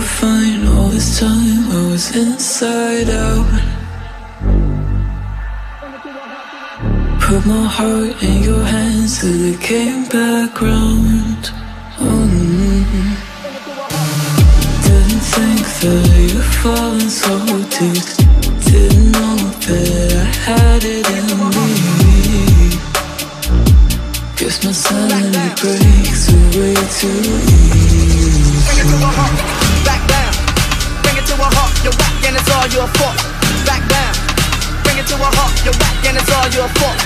were fine all this time. I was inside out. Put my heart in your hands till it came back round. Didn't think that you'd fallen so deep. Didn't know that I had it in me. Guess my sanity breaks away too easy. Bring it to a halt, back down. Bring it to a halt, you're whack and it's all your fault. Back down. Bring it to a halt, you're whack and it's all your fault.